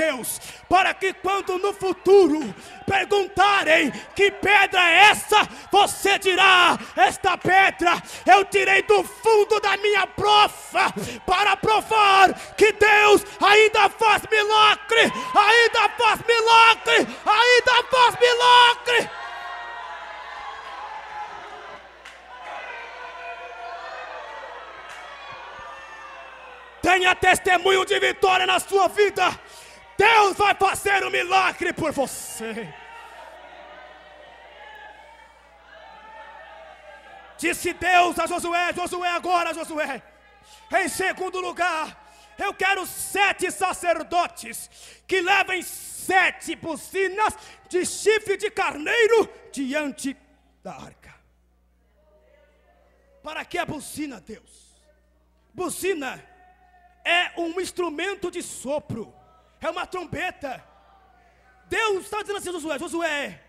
Deus, para que quando no futuro perguntarem que pedra é essa, você dirá: esta pedra eu tirei do fundo da minha prova, para provar que Deus ainda faz milagre, ainda faz milagre, ainda faz milagre. Tenha testemunho de vitória na sua vida. Deus vai fazer um milagre por você. Disse Deus a Josué: Josué, agora, Josué, em segundo lugar, eu quero 7 sacerdotes que levem 7 buzinas de chifre de carneiro diante da arca. Para que a buzina, Deus? Buzina é um instrumento de sopro, é uma trombeta. Deus está dizendo assim: Josué, Josué,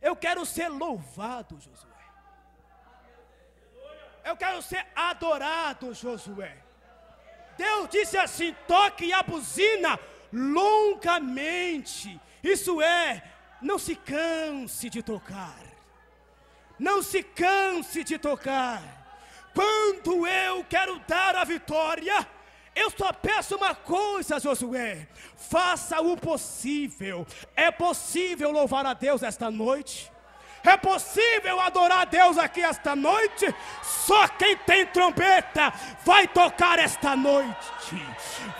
eu quero ser louvado, Josué. Eu quero ser adorado, Josué. Deus disse assim: toque a buzina longamente. Isso é, não se canse de tocar. Não se canse de tocar. Quando eu quero dar a vitória, eu só peço uma coisa, Josué: faça o possível. É possível louvar a Deus esta noite? É possível adorar a Deus aqui esta noite? Só quem tem trombeta vai tocar esta noite.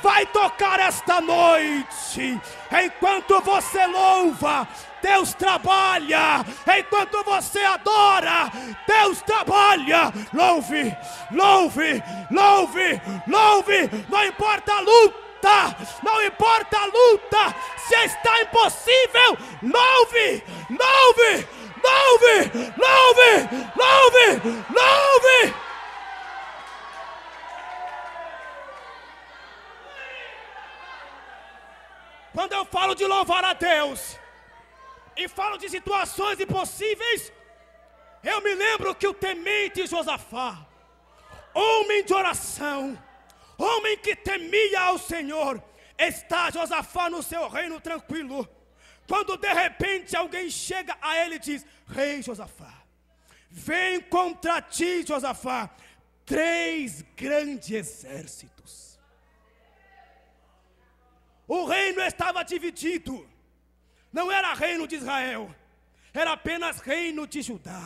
Vai tocar esta noite. Enquanto você louva, Deus trabalha. Enquanto você adora, Deus trabalha. Louve, louve, louve, louve. Não importa a luta, não importa a luta. Se está impossível, louve, louve, louve, louve, louve, louve. Quando eu falo de louvar a Deus e falo de situações impossíveis, eu me lembro que o temente Josafá, homem de oração, homem que temia ao Senhor, está Josafá no seu reino tranquilo, quando de repente alguém chega a ele e diz: rei Josafá, vem contra ti, Josafá, 3 grandes exércitos. O reino estava dividido. Não era reino de Israel, era apenas reino de Judá.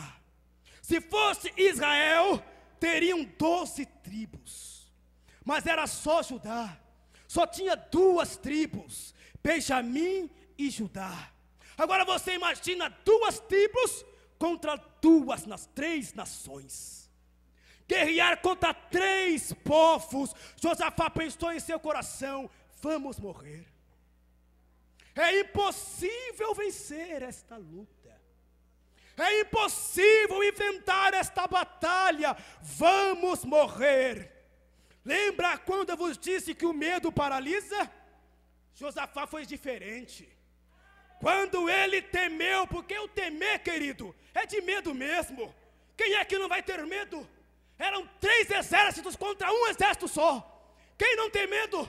Se fosse Israel, teriam 12 tribos. Mas era só Judá. Só tinha 2 tribos, Benjamim e Judá. Agora você imagina 2 tribos contra 2 nas 3 nações. Guerrear contra 3 povos. Josafá pensou em seu coração: vamos morrer. É impossível vencer esta luta. É impossível enfrentar esta batalha. Vamos morrer. Lembra quando eu vos disse que o medo paralisa? Josafá foi diferente. Quando ele temeu, porque o temer, querido, é de medo mesmo. Quem é que não vai ter medo? Eram 3 exércitos contra um exército só. Quem não tem medo?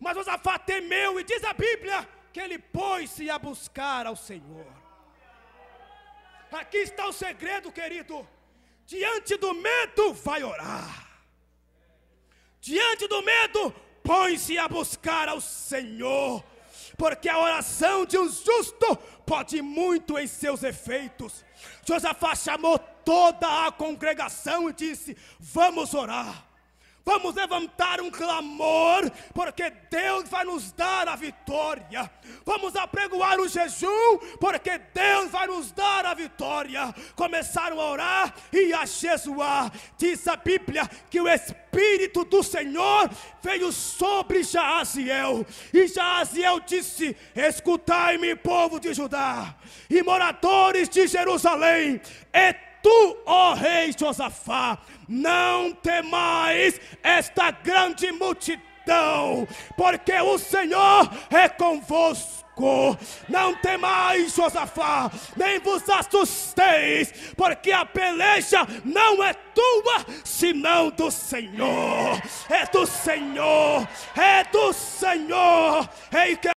Mas Josafá temeu, e diz a Bíblia que ele pôs-se a buscar ao Senhor. Aqui está o segredo, querido. Diante do medo, vai orar. Diante do medo, põe-se a buscar ao Senhor. Porque a oração de um justo pode muito em seus efeitos. Josafá chamou toda a congregação e disse: vamos orar. Vamos levantar um clamor, porque Deus vai nos dar a vitória. Vamos apregoar o jejum, porque Deus vai nos dar a vitória. Começaram a orar e a jejuar. Diz a Bíblia que o Espírito do Senhor veio sobre Jaaziel. E Jaaziel disse: escutai-me, povo de Judá, e moradores de Jerusalém, tu, ó rei Josafá, não temais esta grande multidão, porque o Senhor é convosco. Não temais, Josafá, nem vos assusteis, porque a peleja não é tua, senão do Senhor. É do Senhor, é do Senhor. Ei,